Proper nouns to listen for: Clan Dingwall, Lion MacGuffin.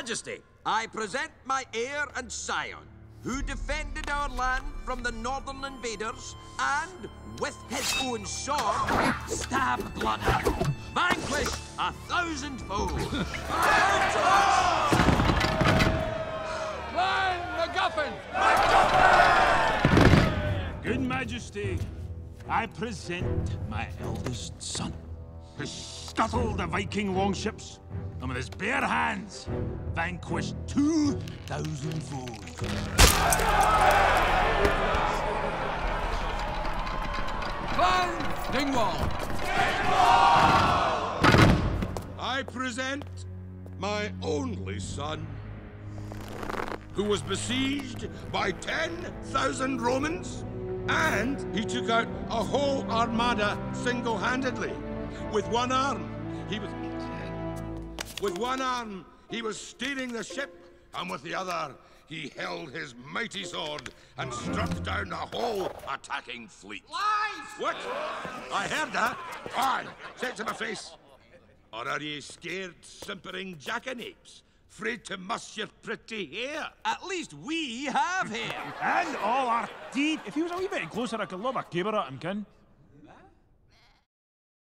Majesty, I present my heir and scion, who defended our land from the northern invaders and, with his own sword, stabbed London, vanquished 1,000-fold. Lion MacGuffin! MacGuffin! Good Majesty, I present my eldest son, who scuttled the Viking longships and with his bare hands vanquished 2,000-fold. Clan Dingwall! Dingwall! I present my only son, who was besieged by 10,000 Romans, and he took out a whole armada single-handedly. With one arm, he was steering the ship, and with the other, he held his mighty sword and struck down the whole attacking fleet. Lies! What? I heard that. Aye, say it to my face. Or are ye scared, simpering jackanapes, afraid to muss your pretty hair? At least we have hair. And all our teeth. If he was a wee bit closer, I could lob a caber at him, kin.